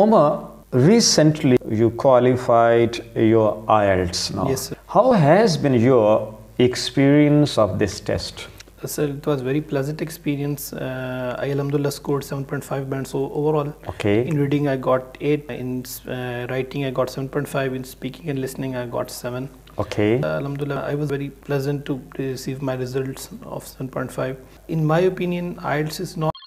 Omar, recently you qualified your IELTS now. Yes, sir. How has been your experience of this test? Sir, it was very pleasant experience. I Alhamdulillah scored 7.5 band. So overall, okay, in reading I got 8, in writing I got 7.5, in speaking and listening I got 7. Okay. Alhamdulillah, I was very pleasant to receive my results of 7.5. In my opinion, IELTS is not